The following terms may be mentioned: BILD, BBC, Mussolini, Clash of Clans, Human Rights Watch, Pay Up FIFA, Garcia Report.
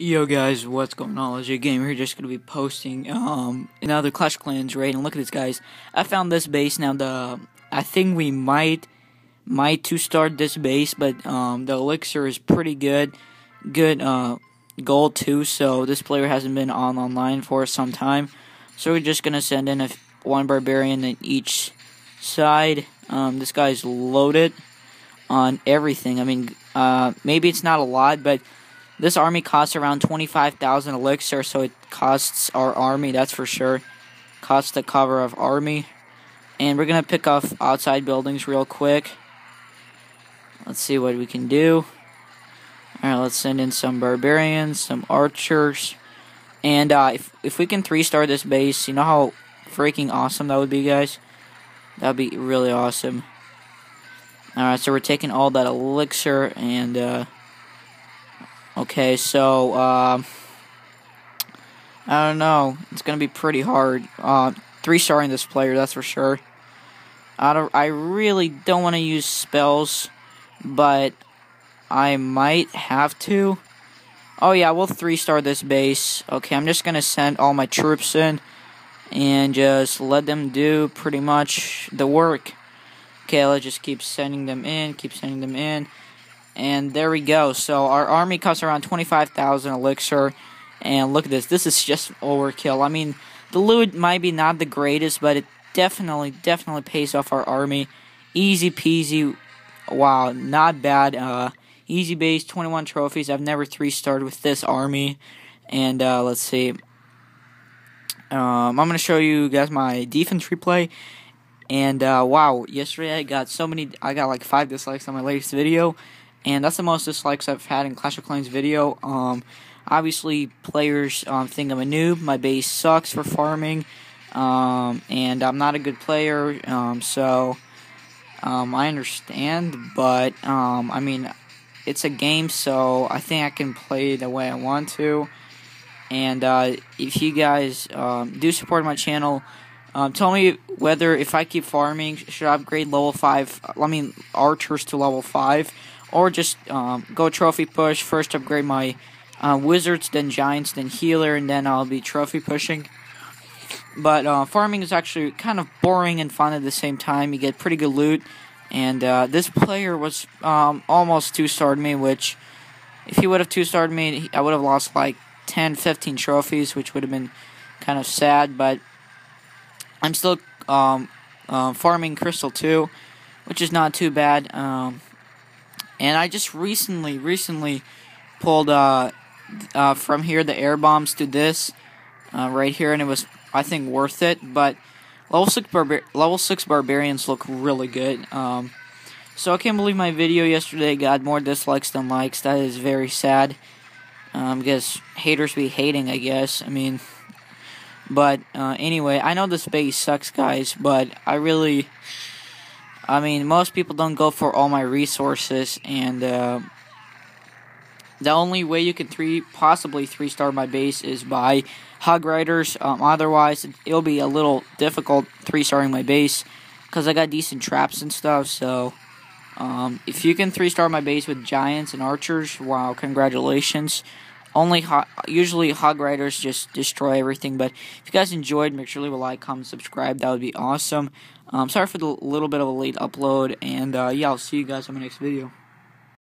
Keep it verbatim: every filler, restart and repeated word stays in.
Yo guys, what's going on? Legit Gamer here, just gonna be posting um another Clash of Clans raid. And look at this, guys. I found this base now. The I think we might might to start this base, but um the elixir is pretty good, good uh gold too. So this player hasn't been on online for some time. So we're just gonna send in a one barbarian in each side. Um, this guy's loaded on everything. I mean, uh maybe it's not a lot, but this army costs around twenty-five thousand elixir, so it costs our army, that's for sure. Costs the cover of army. And we're going to pick off outside buildings real quick. Let's see what we can do. Alright, let's send in some barbarians, some archers. And uh, if, if we can three-star this base, you know how freaking awesome that would be, guys? That would be really awesome. Alright, so we're taking all that elixir and... Uh, Okay, so, uh, I don't know. It's going to be pretty hard. Uh, three-starring this player, that's for sure. I, don't, I really don't want to use spells, but I might have to. Oh, yeah, we'll three-star this base. Okay, I'm just going to send all my troops in and just let them do pretty much the work. Okay, let's just keep sending them in, keep sending them in. And there we go. So our army costs around twenty-five thousand elixir. And look at this. This is just overkill. I mean, the loot might be not the greatest, but it definitely, definitely pays off our army. Easy peasy. Wow, not bad. Uh, easy base, twenty-one trophies. I've never three-starred with this army. And uh, let's see. Um, I'm going to show you guys my defense replay. And uh, wow, yesterday I got so many. I got like five dislikes on my latest video. And that's the most dislikes I've had in Clash of Clans video. Um, obviously, players um, think I'm a noob. My base sucks for farming. Um, and I'm not a good player. Um, so, um, I understand. But, um, I mean, it's a game. So, I think I can play the way I want to. And uh, if you guys um, do support my channel... Um, tell me whether if I keep farming, should I upgrade level five, I mean archers to level five, or just um, go trophy push, first upgrade my uh, wizards, then giants, then healer, and then I'll be trophy pushing. But uh, farming is actually kind of boring and fun at the same time. You get pretty good loot, and uh, this player was um, almost two-starred me, which if he would have two-starred me, I would have lost like ten, fifteen trophies, which would have been kind of sad, but... I'm still um, uh, farming crystal too, which is not too bad. Um, and I just recently, recently pulled uh, uh, from here the air bombs to this uh, right here, and it was, I think, worth it. But level six, barbar level six barbarians look really good. Um, so I can't believe my video yesterday got more dislikes than likes. That is very sad. Um, because haters be hating, I guess. I mean. But, uh, anyway, I know this base sucks, guys, but I really, I mean, most people don't go for all my resources, and, uh, the only way you can three, possibly three-star my base is by hog riders, um, otherwise, it'll be a little difficult three-starring my base, because I got decent traps and stuff, so, um, if you can three-star my base with giants and archers, wow, congratulations. Only ho usually hog riders just destroy everything, but if you guys enjoyed, make sure to leave a like, comment, subscribe. That would be awesome. Um, sorry for the little bit of a late upload, and uh, yeah, I'll see you guys in my next video.